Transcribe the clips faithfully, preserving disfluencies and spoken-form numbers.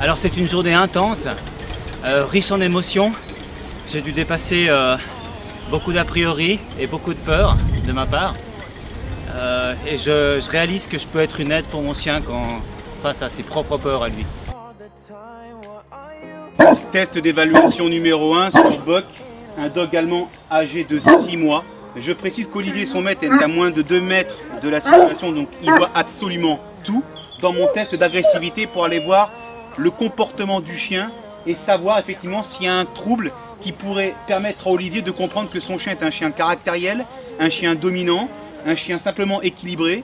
Alors c'est une journée intense, euh, riche en émotions. J'ai dû dépasser euh, beaucoup d'a priori et beaucoup de peur de ma part. Euh, et je, je réalise que je peux être une aide pour mon chien quand, face à ses propres peurs à lui. Test d'évaluation numéro un sur Buck, un dog allemand âgé de six mois. Je précise qu'Olivier, son maître, est à moins de deux mètres de la situation, donc il voit absolument tout. Dans mon test d'agressivité, pour aller voir le comportement du chien et savoir effectivement s'il y a un trouble qui pourrait permettre à Olivier de comprendre que son chien est un chien caractériel, un chien dominant, un chien simplement équilibré.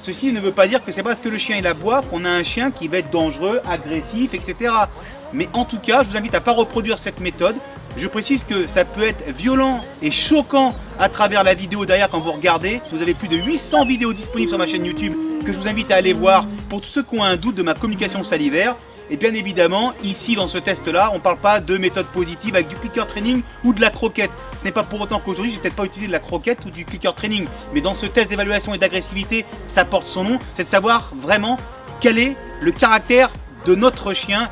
Ceci ne veut pas dire que c'est parce que le chien est à boire qu'on a un chien qui va être dangereux, agressif, et cetera. Mais en tout cas, je vous invite à ne pas reproduire cette méthode. Je précise que ça peut être violent et choquant à travers la vidéo derrière quand vous regardez. Vous avez plus de huit cents vidéos disponibles sur ma chaîne YouTube que je vous invite à aller voir pour tous ceux qui ont un doute de ma communication salivaire. Et bien évidemment, ici dans ce test-là, on ne parle pas de méthode positive avec du clicker training ou de la croquette. Ce n'est pas pour autant qu'aujourd'hui, je n'ai peut-être pas utilisé de la croquette ou du clicker training. Mais dans ce test d'évaluation et d'agressivité, ça porte son nom, c'est de savoir vraiment quel est le caractère de notre chien.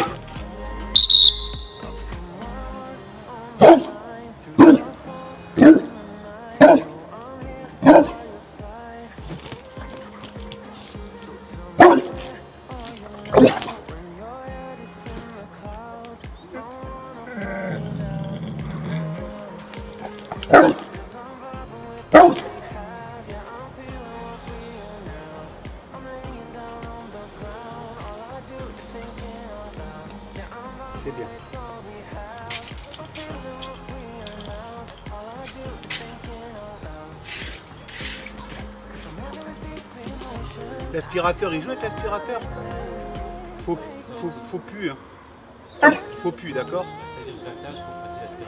C'est bien. L'aspirateur, il joue avec l'aspirateur. Faut, faut, faut plus. Hein. Faut plus, d'accord?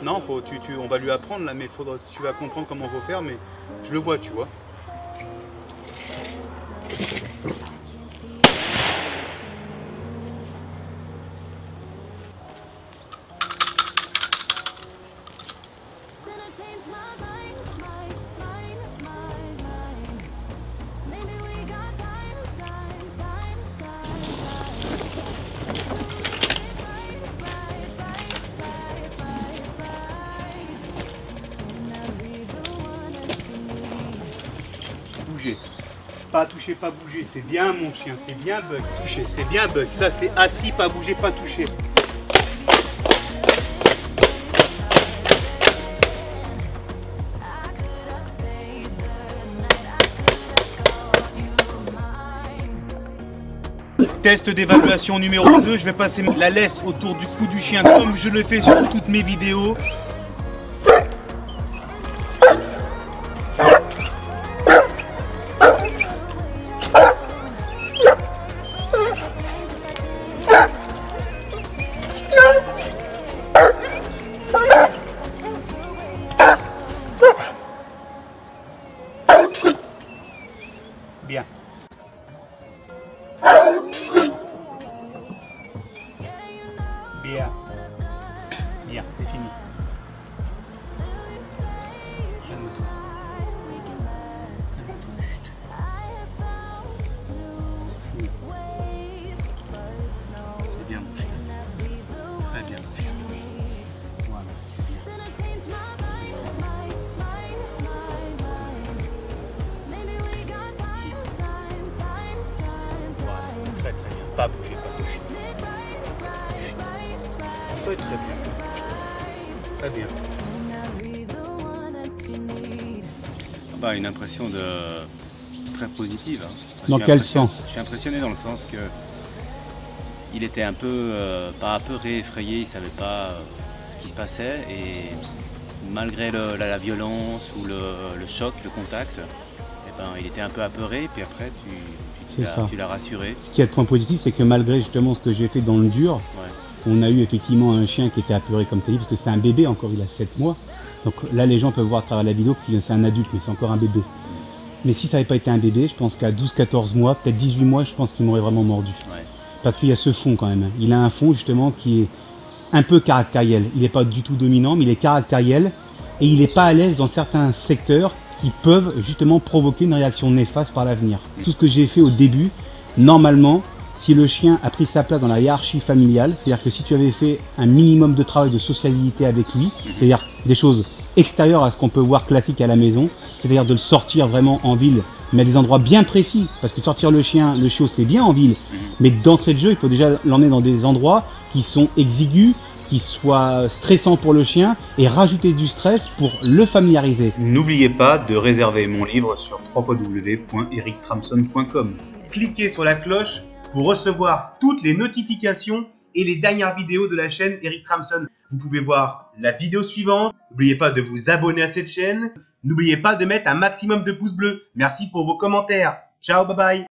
Non, faut, tu, tu, on va lui apprendre là, mais faudra, tu vas comprendre comment faut faire, mais je le vois, tu vois. Pas toucher, pas bouger, c'est bien mon chien, c'est bien Buck, toucher, c'est bien Buck, ça c'est assis, pas bouger, pas toucher. Test d'évaluation numéro deux, je vais passer la laisse autour du cou du chien comme je le fais sur toutes mes vidéos. Bien. Bien. Bien, c'est fini. C'est bien mon chien. Très bien. Voilà, c'est bien. Pas bouger, pas bouger. Très bien. Très bien. Bah, une impression de très positive. Hein. Dans quel sens? Je suis impressionné dans le sens que il était un peu euh, pas apeuré, effrayé, il savait pas euh, ce qui se passait et malgré le, la, la violence ou le, le choc, le contact, eh ben, il était un peu apeuré. Puis après, tu Tu l'as rassuré. Ce qui est de point positif, c'est que malgré justement ce que j'ai fait dans le dur, ouais. On a eu effectivement un chien qui était apeuré comme tu as dit, parce que c'est un bébé encore, il a sept mois. Donc là, les gens peuvent voir à travers la vidéo que c'est un adulte, mais c'est encore un bébé. Mais si ça n'avait pas été un bébé, je pense qu'à douze, quatorze mois, peut-être dix-huit mois, je pense qu'il m'aurait vraiment mordu. Ouais. Parce qu'il y a ce fond quand même. Il a un fond justement qui est un peu caractériel. Il n'est pas du tout dominant, mais il est caractériel et il n'est pas à l'aise dans certains secteurs qui peuvent justement provoquer une réaction néfaste par l'avenir. Tout ce que j'ai fait au début, normalement, si le chien a pris sa place dans la hiérarchie familiale, c'est-à-dire que si tu avais fait un minimum de travail de sociabilité avec lui, c'est-à-dire des choses extérieures à ce qu'on peut voir classique à la maison, c'est-à-dire de le sortir vraiment en ville, mais à des endroits bien précis, parce que sortir le chien, le chiot, c'est bien en ville, mais d'entrée de jeu, il faut déjà l'emmener dans des endroits qui sont exigus, qui soit stressant pour le chien et rajouter du stress pour le familiariser. N'oubliez pas de réserver mon livre sur w w w point eric tramson point com. Cliquez sur la cloche pour recevoir toutes les notifications et les dernières vidéos de la chaîne Eric Tramson. Vous pouvez voir la vidéo suivante. N'oubliez pas de vous abonner à cette chaîne. N'oubliez pas de mettre un maximum de pouces bleus. Merci pour vos commentaires. Ciao, bye bye.